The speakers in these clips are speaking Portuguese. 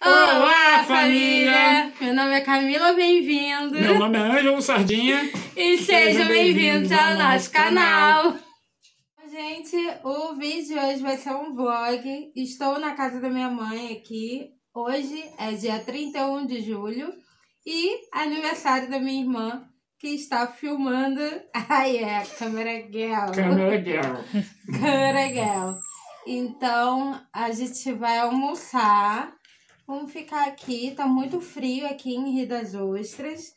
Olá, família! Meu nome é Kamilla Benvindo. Meu nome é Angelo Sardinha. E sejam bem-vindos ao nosso canal. Gente, o vídeo de hoje vai ser um vlog. Estou na casa da minha mãe aqui. Hoje é dia 31 de julho e aniversário da minha irmã, que está filmando. Ai, é, câmera girl. Câmera girl. Câmera girl. Então, a gente vai almoçar. Vamos ficar aqui, tá muito frio aqui em Rio das Ostras.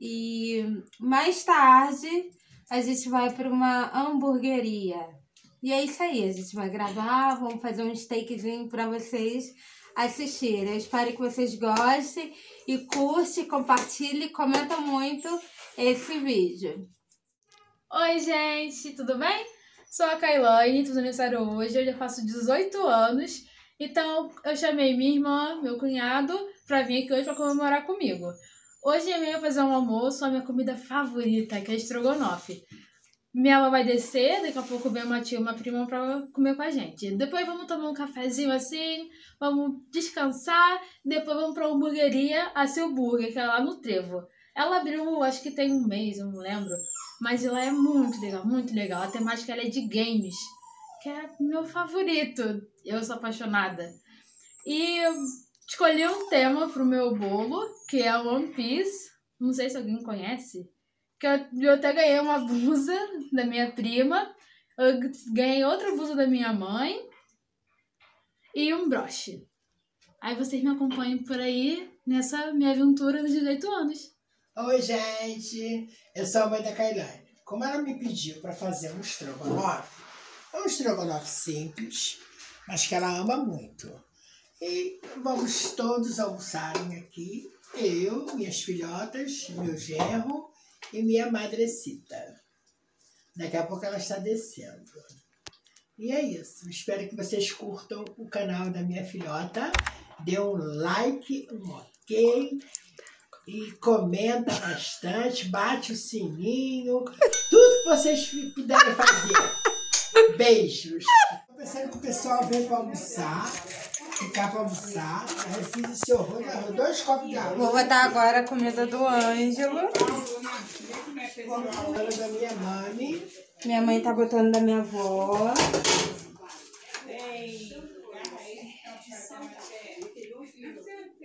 E mais tarde a gente vai para uma hamburgueria. E é isso aí, a gente vai gravar, vamos fazer um steakzinho para vocês assistirem. Eu espero que vocês gostem e curte, compartilhe, comenta muito esse vídeo. Oi, gente, tudo bem? Sou a Kailane, tô de aniversário hoje, eu já faço 18 anos. Então, eu chamei minha irmã, meu cunhado, pra vir aqui hoje pra comemorar comigo. Hoje eu ia fazer um almoço, a minha comida favorita, que é estrogonofe. Minha avó vai descer, daqui a pouco vem uma tia e uma prima pra comer com a gente. Depois vamos tomar um cafezinho assim, vamos descansar, depois vamos pra hamburgueria, a Sill Burger, que é lá no Trevo. Ela abriu, acho que tem um mês, eu não lembro, mas ela é muito legal, muito legal. A temática ela é de games, que é meu favorito. Eu sou apaixonada. E escolhi um tema pro meu bolo, que é One Piece. Não sei se alguém conhece. Que eu até ganhei uma blusa da minha prima. Eu ganhei outra blusa da minha mãe. E um broche. Aí vocês me acompanham por aí nessa minha aventura dos 18 anos. Oi, gente. Eu sou a mãe da Kailane. Como ela me pediu para fazer um estrogonofe, é um estrogonofe simples, mas que ela ama muito. E vamos todos almoçarem aqui. Eu, minhas filhotas, meu genro e minha madrecita. Daqui a pouco ela está descendo. E é isso. Espero que vocês curtam o canal da minha filhota. Dê um like, um ok. E comenta bastante. Bate o sininho. Tudo que vocês puderem fazer. Beijos! Tô pensando que o pessoal vem pra almoçar, ficar pra almoçar. Eu fiz esse horror, dois copos de água. Vou botar agora a comida do Ângelo. Vou da minha mãe. Minha mãe tá botando da minha avó.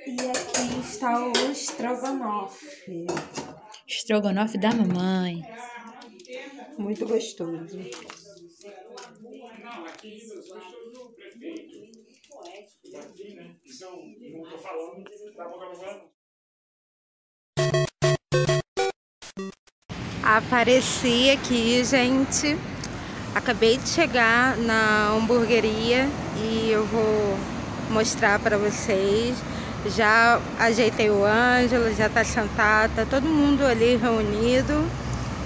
E aqui está o estrogonofe. Estrogonofe da mamãe. Muito gostoso. Não, aqui em Rio das Ostras o prefeito daqui, né? Então, não estou falando da boca do governo. Apareci aqui, gente. Acabei de chegar na hamburgueria e eu vou mostrar para vocês. Já ajeitei o Ângelo, já está sentado, tá todo mundo ali reunido.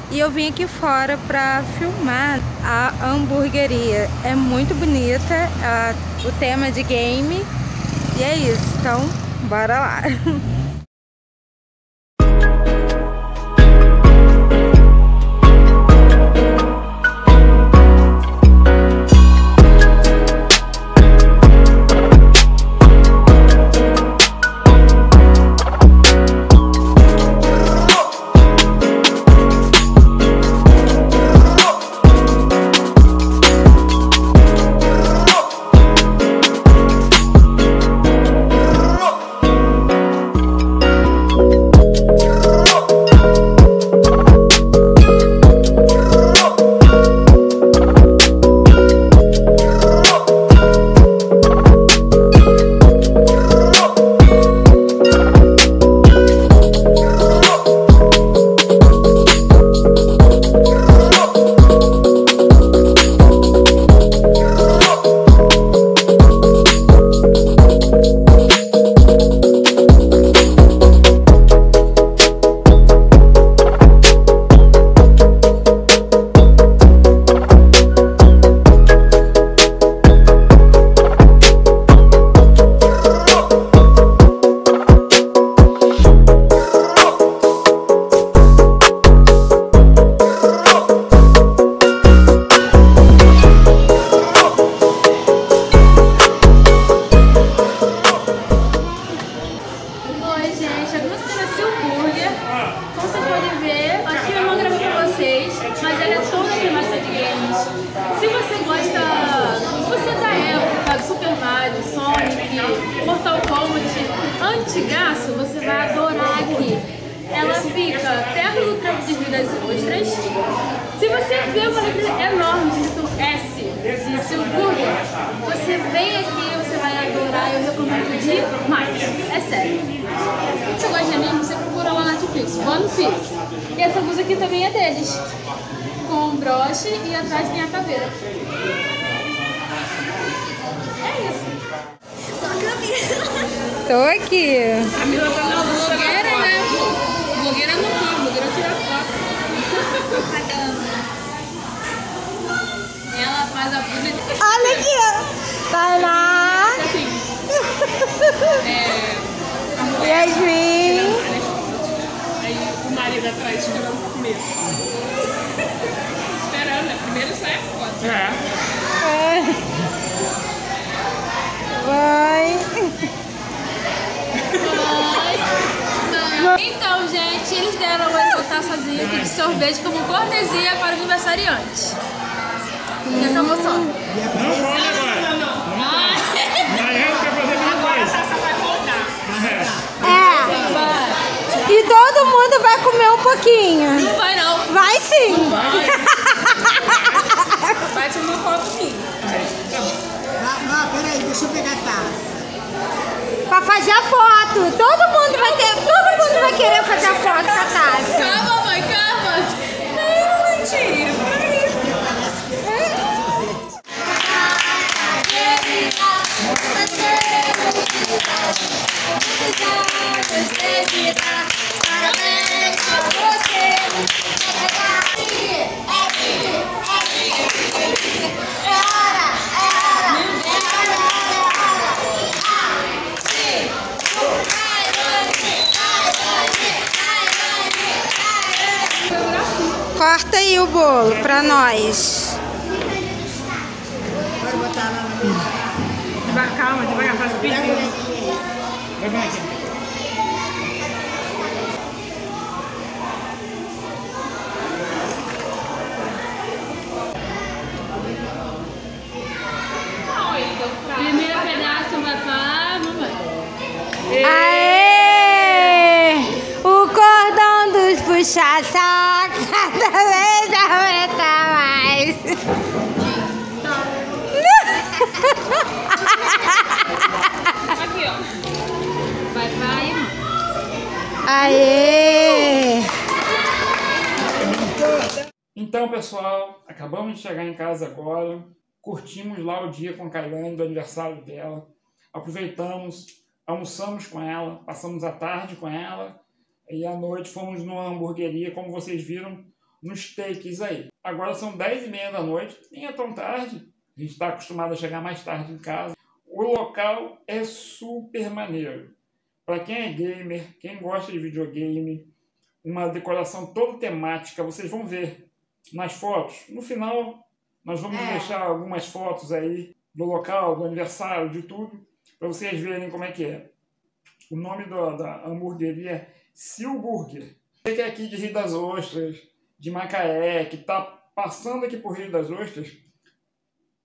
E eu vim aqui fora para filmar a hamburgueria. É muito bonita, o tema é de game. E é isso, então bora lá! Tigaço, você vai adorar aqui. Ela fica perto do campo de Rio das Ostras. Se você vê uma letra enorme escrito S de Sill Burger, você vem aqui, você vai adorar. Eu recomendo demais, é sério. Se você gosta de anime, você procura lá na Netflix, One Piece. E essa blusa aqui também é deles, com um broche e atrás tem a caveira. É isso. Tô aqui. A Mila tá na blogueira, né? Blogueira no carro, blogueira tira foto. Ela faz a publicidade. Olha aqui! Tá lá! Yasmin! Aí o marido atrás tirando comigo. Esperando, né? Primeiro sai a foto. Então, gente, eles deram uma taçazinha aqui de sorvete como cortesia para os aniversariantes. Que promoção? Agora a taça vai voltar. É. E todo mundo vai comer um pouquinho. Não vai, não. Vai sim. Não vai. Vai tomar um pouquinho. Não, peraí, deixa eu pegar a taça. Pra fazer a foto. Todo mundo vai ter. Todo mundo vai querer fazer a foto com a taça. Calma, mãe, calma. Não, mentira. Parabéns pra você. Corta aí o bolo pra nós. Pode botar lá na mesa. Calma, devagar, faz o pedido. Primeiro pedaço vai pra lá, mamãe. Aê! O cordão dos puxa-sacos. Talvez aumenta mais. Aqui, ó. Vai, vai, irmão. Aê! Então, pessoal, acabamos de chegar em casa agora. Curtimos lá o dia com a Kailane, do aniversário dela. Aproveitamos, almoçamos com ela, passamos a tarde com ela. E à noite fomos numa hamburgueria, como vocês viram, nos takes aí. Agora são 10h30 da noite, nem é tão tarde. A gente está acostumado a chegar mais tarde em casa. O local é super maneiro. Para quem é gamer, quem gosta de videogame, uma decoração toda temática, vocês vão ver nas fotos. No final, nós vamos deixar algumas fotos aí do local, do aniversário, de tudo, para vocês verem como é que é. O nome da hamburgueria é Sill Burger. Você que é aqui de Rio das Ostras, de Macaé, que está passando aqui por Rio das Ostras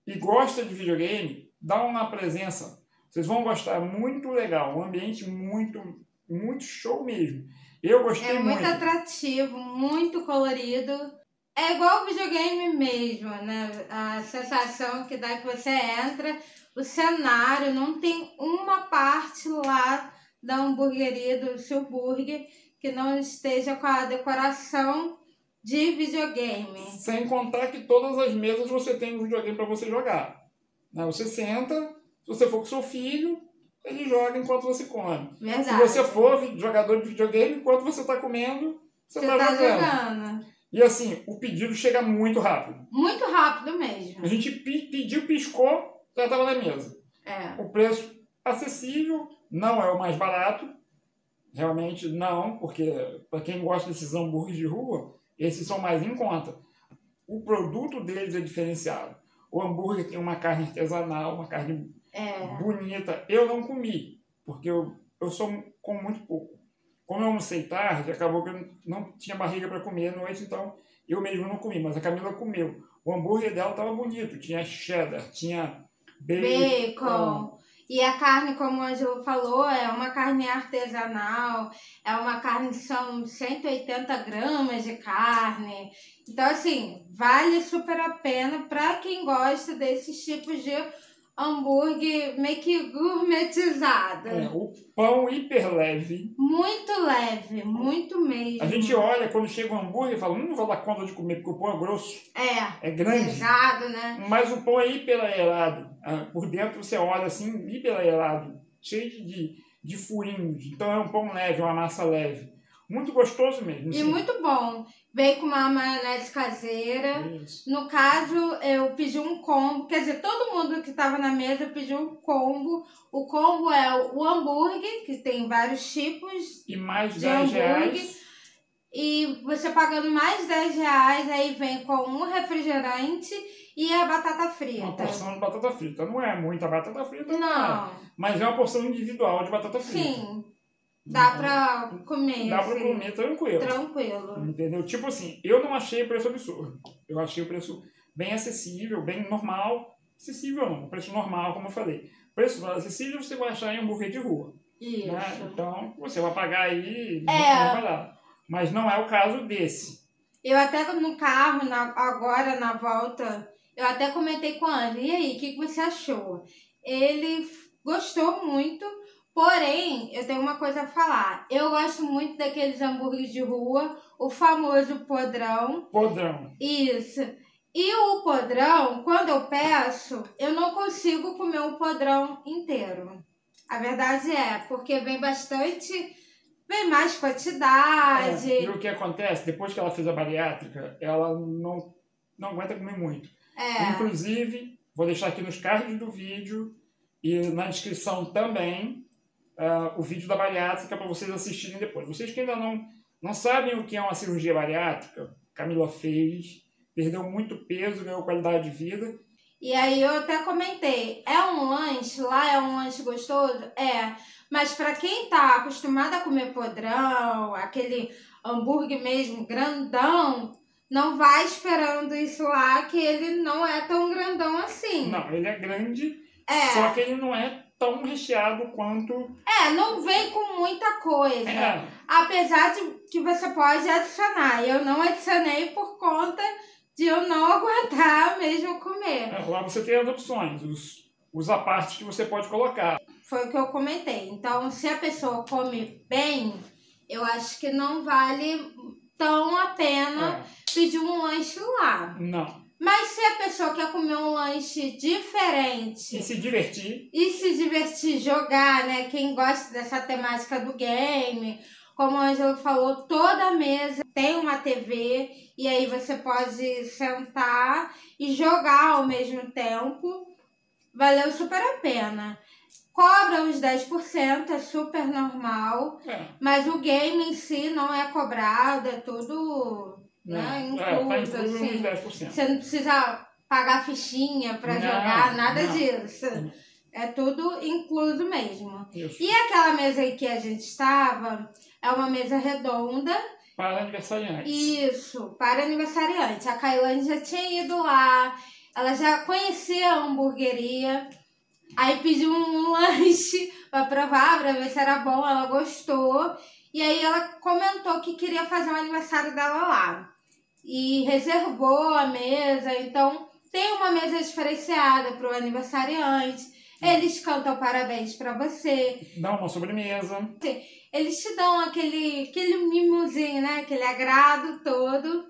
e gosta de videogame, dá uma presença. Vocês vão gostar, muito legal, um ambiente muito show mesmo. Eu gostei muito. É muito atrativo, muito colorido. É igual videogame mesmo, né? A sensação que dá que você entra, o cenário, não tem uma parte lá da hamburgueria, do Sill Burger, que não esteja com a decoração de videogame. Sem contar que todas as mesas você tem um videogame para você jogar. Você senta, se você for com seu filho, ele joga enquanto você come. Verdade. Se você for jogador de videogame, enquanto você está comendo, você está jogando. E assim, o pedido chega muito rápido. Muito rápido mesmo. A gente pediu, piscou, já estava na mesa. É. O preço acessível, não é o mais barato, realmente não, porque para quem gosta desses hambúrgueres de rua, esses são mais em conta. O produto deles é diferenciado. O hambúrguer tem uma carne artesanal, uma carne bonita. Eu não comi, porque eu como muito pouco. Como eu almocei tarde, acabou que eu não tinha barriga para comer à noite, então eu mesmo não comi, mas a Kamilla comeu. O hambúrguer dela estava bonito, tinha cheddar, tinha bacon. E a carne, como o Angelo falou, é uma carne artesanal, é uma carne, são 180 gramas de carne. Então, assim, vale super a pena para quem gosta desses tipos de hambúrguer meio que gourmetizado. É, o pão hiper leve. Muito leve, muito mesmo. A gente olha, quando chega um hambúrguer, fala, não vou dar conta de comer, porque o pão é grosso. É grande. Pesado, né? Mas o pão é hiper aerado. Por dentro você olha assim, hiper aerado, cheio de furinhos. Então é um pão leve, uma massa leve. Muito gostoso mesmo. E sim, muito bom. Veio com uma maionese caseira. Isso. No caso, eu pedi um combo. Quer dizer, todo mundo que estava na mesa pediu um combo. O combo é o hambúrguer, que tem vários tipos. E mais de 10 reais. E você pagando mais 10 reais, aí vem com um refrigerante e a batata frita. Uma porção de batata frita. Não é muita batata frita. Não. Mas é uma porção individual de batata frita. Sim. Dá pra comer. Dá pra comer tranquilo. Tranquilo. Entendeu? Tipo assim, eu não achei o preço absurdo. Eu achei o preço bem acessível, bem normal. Acessível não, preço normal, como eu falei. Preço acessível você vai achar em hambúrguer de rua. Isso. Né? Então, você vai pagar aí, não vai dar. Mas não é o caso desse. Eu até no carro, agora na volta, eu até comentei com a Ana. E aí, o que você achou? Ele gostou muito. Porém, eu tenho uma coisa a falar. Eu gosto muito daqueles hambúrgueres de rua, o famoso podrão. Podrão. Isso. E o podrão, quando eu peço, eu não consigo comer o podrão inteiro. A verdade é, porque vem bastante, vem mais quantidade. É, e o que acontece, depois que ela fez a bariátrica, ela não aguenta comer muito. É. Inclusive, vou deixar aqui nos cards do vídeo e na descrição também, o vídeo da bariátrica para vocês assistirem depois. Vocês que ainda não sabem o que é uma cirurgia bariátrica, Kamilla fez, perdeu muito peso, ganhou qualidade de vida. E aí eu até comentei, é um lanche, lá é um lanche gostoso? É, mas para quem tá acostumado a comer podrão, aquele hambúrguer mesmo grandão, não vai esperando isso lá, que ele não é tão grandão assim. Não, ele é grande, só que ele não é tão recheado quanto... não vem com muita coisa. É. Apesar de que você pode adicionar. Eu não adicionei por conta de eu não aguentar mesmo comer. Lá você tem as opções, os à parte que você pode colocar. Foi o que eu comentei. Então, se a pessoa come bem, eu acho que não vale tão a pena pedir um lanche lá. Não. Mas se a pessoa quer comer um lanche diferente... E se divertir, jogar, né? Quem gosta dessa temática do game, como o Angelo falou, toda mesa tem uma TV e aí você pode sentar e jogar ao mesmo tempo. Valeu super a pena. Cobra os 10%, é super normal, mas o game em si não é cobrado, é tudo... incluso, assim. 10%. Você não precisa pagar fichinha para jogar, nada disso. É tudo incluso mesmo. Isso. E aquela mesa aí que a gente estava, é uma mesa redonda. Para aniversariantes. Isso, para aniversariantes. A Kailane já tinha ido lá, ela já conhecia a hamburgueria. Aí pediu um lanche para provar, para ver se era bom, ela gostou. E aí ela comentou que queria fazer o aniversário dela lá. E reservou a mesa, então tem uma mesa diferenciada para o aniversariante. Eles cantam parabéns para você. Dão uma sobremesa. Eles te dão aquele mimozinho, né? Aquele agrado todo.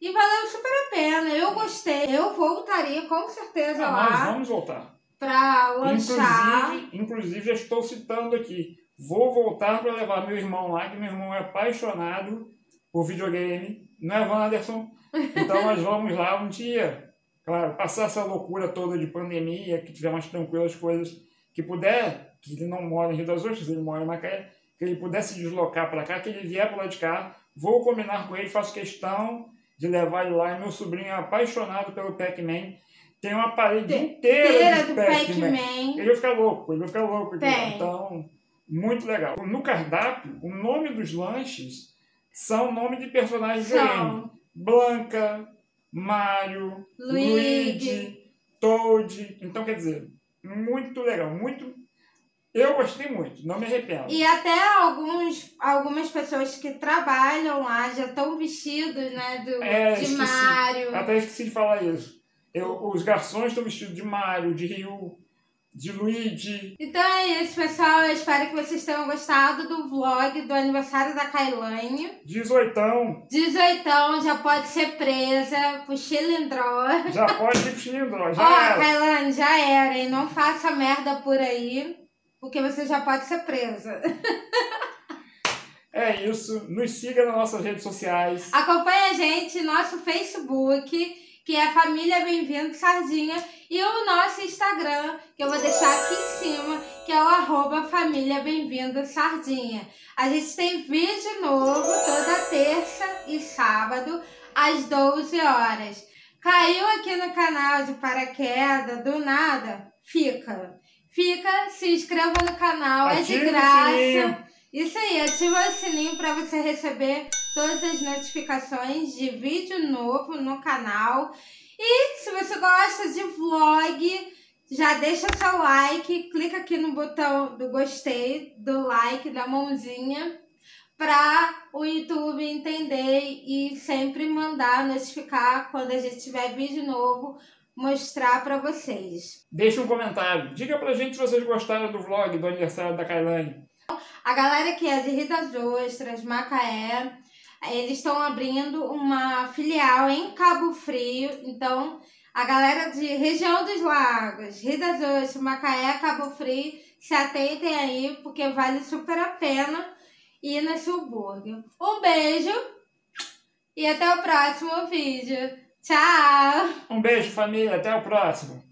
E valeu super a pena. Eu gostei. Eu voltaria com certeza lá. Nós vamos voltar. Para lanchar. Inclusive, já estou citando aqui. Vou voltar para levar meu irmão lá, que meu irmão é apaixonado por videogame. Não é, Wanderson? Então nós vamos lá um dia, claro, passar essa loucura toda de pandemia, que tiver mais tranquilas coisas, que puder, que ele não mora em Rio das Ostras, ele mora em Macaé, que ele puder se deslocar para cá, que ele vier para lá de cá. Vou combinar com ele, faço questão de levar ele lá. E meu sobrinho é apaixonado pelo Pac-Man. Tem uma parede inteira de Pac-Man. Ele vai ficar louco. Então... muito legal. No cardápio, o nome dos lanches são nome de personagens do game. Blanka, Mario, Luigi, Toad. Então, quer dizer, muito legal. Muito Eu gostei muito, não me arrependo. E até algumas pessoas que trabalham lá já estão vestidos, né, de Mario. Até esqueci de falar isso. Os garçons estão vestidos de Mario, de Ryu, de Luigi. Então é isso, pessoal. Eu espero que vocês tenham gostado do vlog do aniversário da Kailane. 18ão. 18ão, já pode ser presa pro Chilindró. Já pode ir pro Chilindró, já era. Ó, Kailane, já era, hein? Não faça merda por aí. Porque você já pode ser presa. É isso. Nos siga nas nossas redes sociais. Acompanhe a gente, nosso Facebook, que é Família Benvindo Sardinha. E o nosso Instagram, que eu vou deixar aqui em cima, que é o @família_benvindo_sardinha. A gente tem vídeo novo toda terça e sábado, às 12 horas. Caiu aqui no canal de paraquedas, do nada, fica, se inscreva no canal, ativa, é de graça. Isso aí, ativa o sininho para você receber todas as notificações de vídeo novo no canal. E se você gosta de vlog, já deixa seu like, clica aqui no botão do gostei, do like, da mãozinha, para o YouTube entender e sempre mandar notificar quando a gente tiver vídeo novo, mostrar pra vocês. Deixa um comentário. Diga pra gente se vocês gostaram do vlog do aniversário da Kailane. A galera que é de Rio das Ostras, Macaé, eles estão abrindo uma filial em Cabo Frio. Então, a galera de região dos lagos, Rio das Ostras, Macaé, Cabo Frio, se atentem aí, porque vale super a pena ir na Sill Burger. Um beijo e até o próximo vídeo. Tchau! Um beijo, família. Até o próximo.